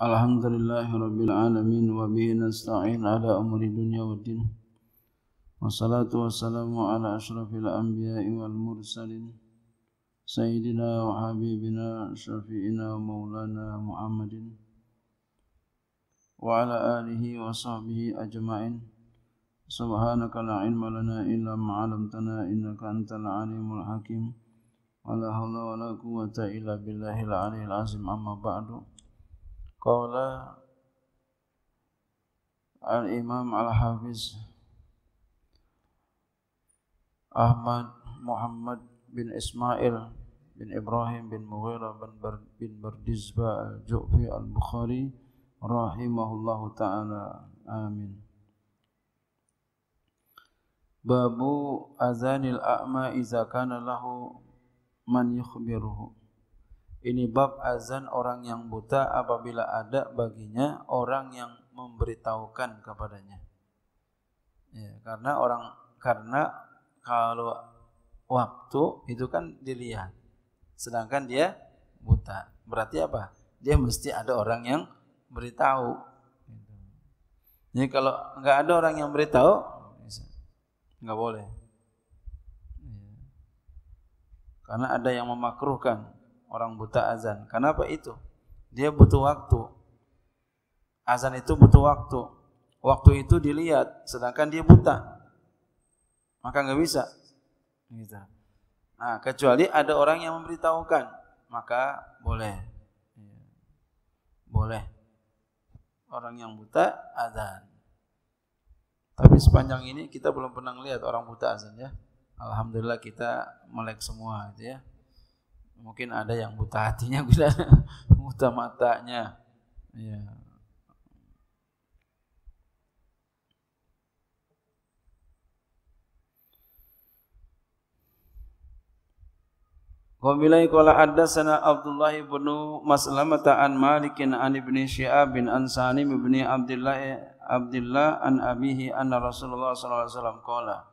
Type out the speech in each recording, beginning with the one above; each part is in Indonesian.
Alhamdulillahi Rabbil Alamin wa bihi nasta'in ala umuri dunya wa din. Wassalatu wassalamu ala ashrafil anbiya'i wal mursalin Sayyidina wa habibina syafi'ina wa maulana Muhammadin wa ala alihi wa sahbihi ajma'in. Subhanaka la ilma lana illa ma'alamtana innaka antal alimul hakim. Wa la hawla wa la quwwata illa billahil aliyil azim, amma ba'du. Qala al-Imam al-Hafiz Ahmad Muhammad bin Ismail bin Ibrahim bin Mughirah bin Bardizbah al-Ju'fi al-Bukhari rahimahullahu ta'ala. Amin. Babu azanil a'ma iza kana lahu man yukhbiruhu. Ini bab azan orang yang buta apabila ada baginya orang yang memberitahukan kepadanya. Ya, karena kalau waktu itu kan dilihat, sedangkan dia buta. Berarti apa? Dia mesti ada orang yang beritahu. Jadi kalau enggak ada orang yang beritahu, enggak boleh. Karena ada yang memakruhkan orang buta azan. Kenapa itu? Dia butuh waktu. Azan itu butuh waktu. Waktu itu dilihat, sedangkan dia buta. Maka enggak bisa. Nah, kecuali ada orang yang memberitahukan, maka boleh. Boleh. Orang yang buta azan. Tapi sepanjang ini kita belum pernah lihat orang buta azan ya. Alhamdulillah kita melek semua gitu ya. Mungkin ada yang buta hatinya, buta matanya. Ya. Qawmilai qala haddatsana Abdullah bin Maslamata an Malik an ibn Syi'ab bin an Salim bin Abdullah an abihi anna Rasulullah sallallahu alaihi wasallam qala.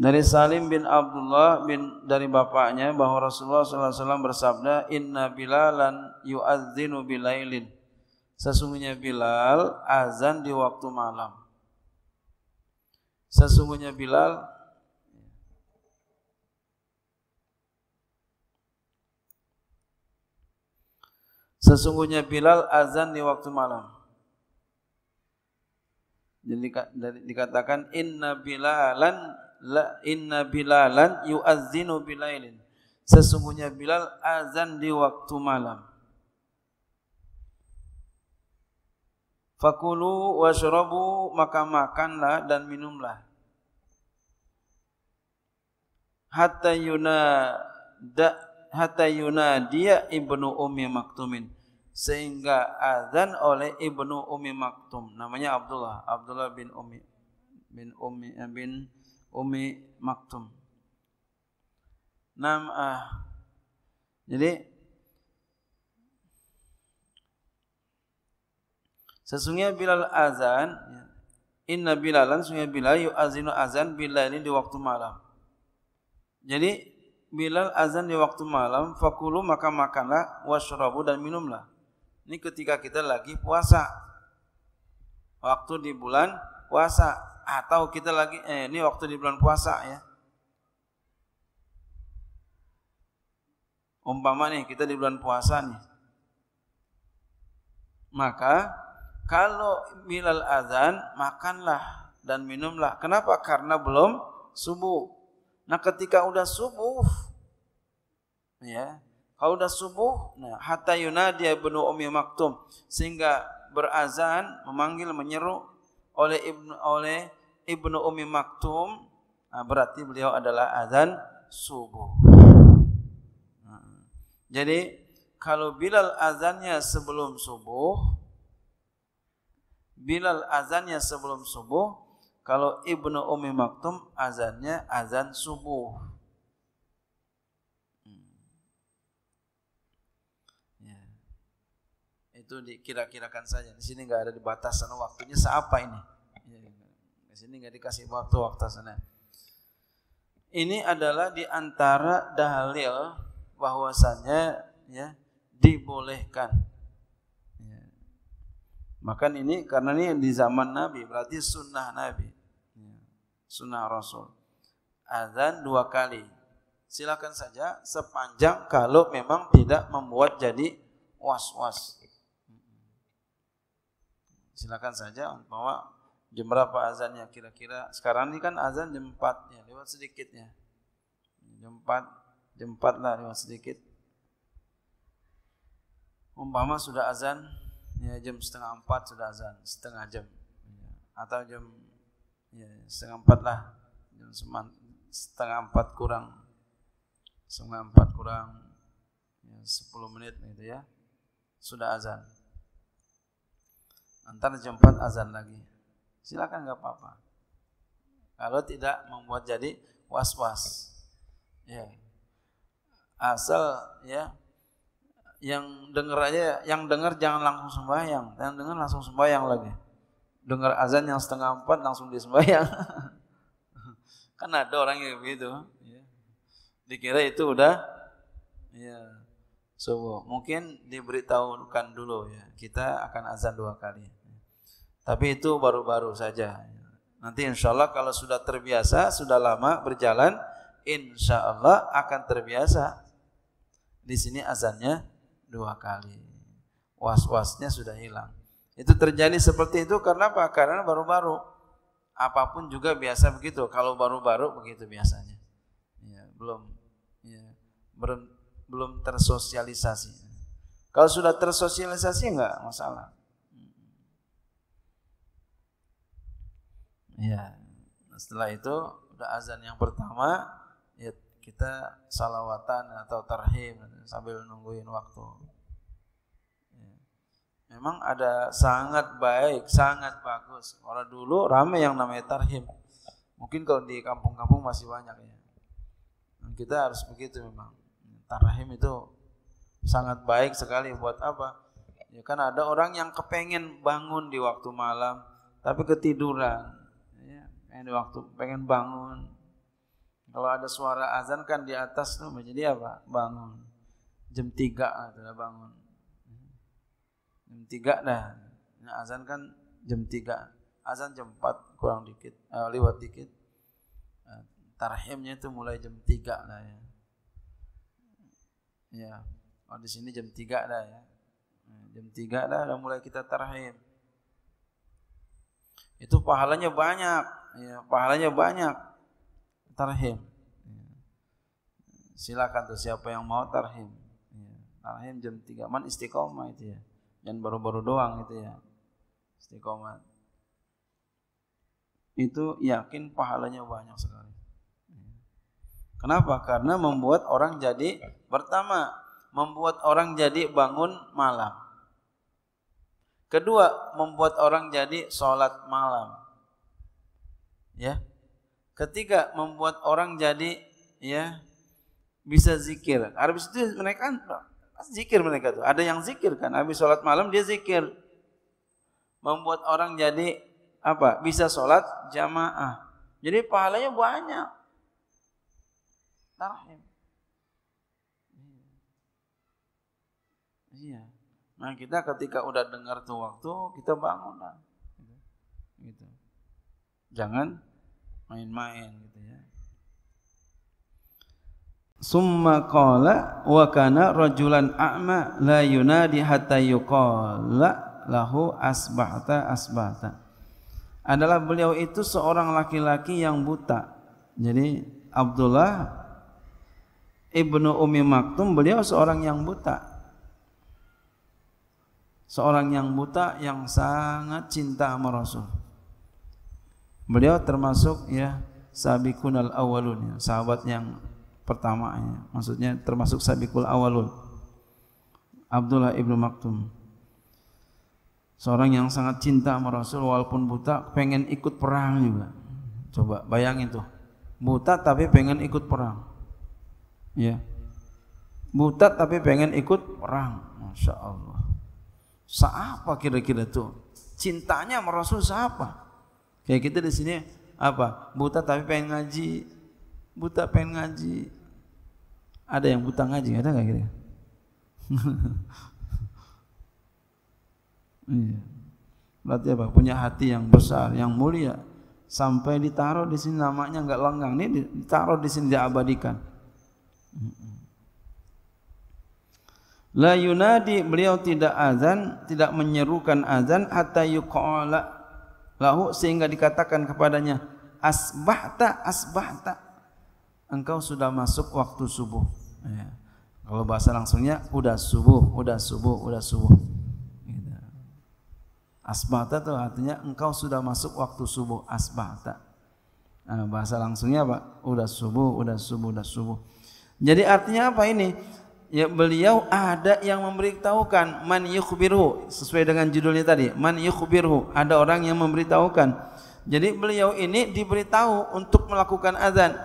Dari Salim bin Abdullah dari bapaknya bahwa Rasulullah sallallahu alaihi wasallam bersabda, "Inna Bilalan yu'adzinu bilailin." Sesungguhnya Bilal azan di waktu malam. Sesungguhnya Bilal azan di waktu malam. Jadi dikatakan inna bilalan yu'azzinu bilailin. Sesungguhnya Bilal azan di waktu malam. Fakulu washrabu, maka makanlah dan minumlah. Hatta yuna dia ibnu Umi Maktumin, sehingga azan oleh ibnu Umi Maktum. Namanya Abdullah bin Umi Maktum. Jadi sesungguhnya Bilal azan, inna Bilalan, sesungguhnya Bilal yu'azinu azan Bilal ini di waktu malam. Jadi Bilal azan di waktu malam, fakulu, maka makanlah, washrabu, dan minumlah. Ini ketika kita lagi puasa. Waktu di bulan puasa. Atau kita lagi, ini waktu di bulan puasa ya. Umpama nih kita di bulan puasa nih. Maka kalau Bilal azan, makanlah dan minumlah. Kenapa? Karena belum subuh. Nah ketika udah subuh, ya, kalau udah subuh, nah hatta yunadiya ibnu Umi Maktum, sehingga berazan, memanggil, menyeru oleh ibnu Umi Maktum. Nah, berarti beliau adalah azan subuh. Jadi kalau Bilal azannya sebelum subuh, kalau ibnu Umi Maktum azannya azan subuh. Ya. Itu dikira-kirakan saja. Di sini enggak ada dibatasan waktunya seapa ini. Di sini enggak dikasih waktu sana. Ini adalah di antara dalil bahwasannya ya dibolehkan. Ya. Maka ini karena ini di zaman Nabi, berarti sunnah Nabi, ya. Sunnah Rasul. Azan 2 kali, silakan saja sepanjang kalau memang tidak membuat jadi was-was. Silakan saja bahwa jam berapa azannya kira-kira. Sekarang ini kan azan jam 4 ya, lewat sedikit ya. Jam 4 lah lewat sedikit. Umpama sudah azan ya, jam 3:30 sudah azan, setengah jam. Atau jam ya, 3:30 lah. Jam 3:30 kurang. 3:30 kurang ya, 10 menit gitu ya. Sudah azan. Antara jam 4 azan lagi. Silakan, enggak apa-apa. Kalau tidak membuat jadi was-was. Ya. Asal ya yang dengar aja, yang dengar jangan langsung sembahyang, yang dengar langsung sembahyang lagi. Dengar azan yang 3:30 langsung disembahyang. Kan ada orang yang begitu, ya. Dikira itu udah ya subuh. Mungkin diberitahukan dulu ya, kita akan azan 2 kali. Tapi itu baru-baru saja. Nanti insya Allah kalau sudah terbiasa, sudah lama berjalan, insya Allah akan terbiasa. Di sini azannya 2 kali. Was-wasnya sudah hilang. Itu terjadi seperti itu karena apa? Karena baru-baru. Apapun juga biasa begitu. Kalau baru-baru begitu biasanya. Ya, belum tersosialisasi. Kalau sudah tersosialisasi enggak masalah. Ya, setelah itu udah azan yang pertama, ya kita salawatan atau tarhim sambil nungguin waktu. Ya. Memang ada sangat baik, sangat bagus. Orang dulu ramai yang namanya tarhim. Mungkin kalau di kampung-kampung masih banyak ya. Kita harus begitu memang. Tarhim itu sangat baik sekali buat apa? Ya kan ada orang yang kepengen bangun di waktu malam, tapi ketiduran. Pengen bangun. Kalau ada suara azan kan di atas tuh menjadi apa? Bangun. Jam 3 sudah bangun. Jam 3 dah. Nah, azan kan jam 3. Azan jam 4 kurang dikit, lewat dikit. Tarhimnya itu mulai jam 3 lah ya. Ya, oh di sini jam 3 dah ya. Nah, jam 3 dah mulai kita tarhim. Itu pahalanya banyak. Ya, pahalanya banyak tarhim. Silakan tuh siapa yang mau tarhim. Tarhim jam 3 man istiqomah itu ya. Jangan baru-baru doang itu ya. Istiqomah. Itu yakin pahalanya banyak sekali. Kenapa? Karena membuat orang jadi pertama, membuat orang jadi bangun malam. Kedua, membuat orang jadi sholat malam. Ya. Ketiga, membuat orang jadi ya bisa zikir. Habis itu mereka zikir mereka tuh. Ada yang zikir kan habis salat malam dia zikir. Membuat orang jadi apa? Bisa salat jamaah. Jadi pahalanya banyak. Tarhim. Iya. Nah, kita ketika udah dengar tuh waktu kita bangun lah. Gitu. Jangan main-main gitu ya. Summa qala wa kana rajulan a'ma la yunadi hatta yuqala lahu asbahta asbahta. Adalah beliau itu seorang laki-laki yang buta. Jadi Abdullah Ibnu Umi Maktum beliau seorang yang buta. Seorang yang buta yang sangat cinta sama Rasul. Beliau termasuk ya sabiqun al-awwalun, ya, sahabat yang pertama ya. Maksudnya termasuk sabiqul awwalun. Abdullah Ibnu Maktum. Seorang yang sangat cinta sama Rasul walaupun buta, pengen ikut perang juga. Coba bayangin tuh. Buta tapi pengen ikut perang. Ya. Buta tapi pengen ikut perang. Masya Allah. Siapa kira-kira tuh? Cintanya sama Rasul siapa? Ya kita di sini apa? Buta tapi pengen ngaji. Buta pengen ngaji. Ada yang buta ngaji, ada enggak kira? Berarti apa? Punya hati yang besar, yang mulia, sampai ditaruh di sini namanya enggak lenggang. Ini ditaruh di sini diabadikan. La yunadi, beliau tidak azan, tidak menyerukan azan, hatta yuqala lahu, sehingga dikatakan kepadanya, asbahta, asbahta, engkau sudah masuk waktu subuh. Ya. Kalau bahasa langsungnya, udah subuh, udah subuh, udah subuh. Gitu. Asbahta itu artinya engkau sudah masuk waktu subuh, asbahta. Nah, bahasa langsungnya apa? Udah subuh, udah subuh, udah subuh. Jadi artinya apa ini? Ya, beliau ada yang memberitahukan, man yukhbiruhu, sesuai dengan judulnya tadi, man yukhbiruhu, ada orang yang memberitahukan. Jadi beliau ini diberitahu untuk melakukan azan,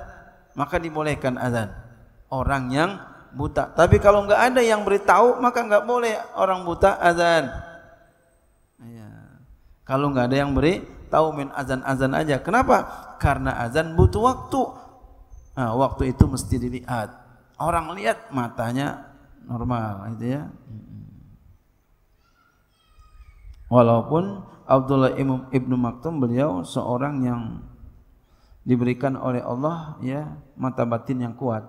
maka dibolehkan azan orang yang buta. Tapi kalau enggak ada yang beritahu, maka enggak boleh orang buta azan. Ya. Kalau enggak ada yang beritahu, min azan-azan aja. Kenapa? Karena azan butuh waktu. Nah, waktu itu mesti dilihat. Orang lihat matanya normal gitu ya. Walaupun Abdullah ibnu Maktum beliau seorang yang diberikan oleh Allah ya mata batin yang kuat.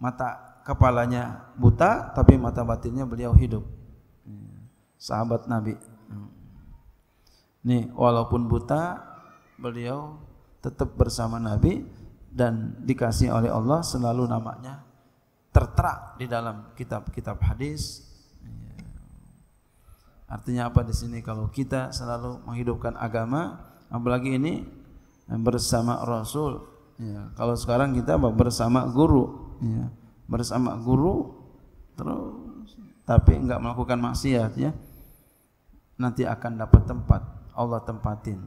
Mata kepalanya buta tapi mata batinnya beliau hidup. Sahabat Nabi. Nih, walaupun buta beliau tetap bersama Nabi. Dan dikasih oleh Allah selalu namanya tertera di dalam kitab-kitab hadis. Artinya apa di sini? Kalau kita selalu menghidupkan agama, apalagi ini bersama Rasul. Ya, kalau sekarang kita bersama guru, ya, bersama guru terus, tapi enggak melakukan maksiat ya, nanti akan dapat tempat Allah tempatin.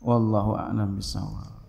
Wallahu a'lam bishawab.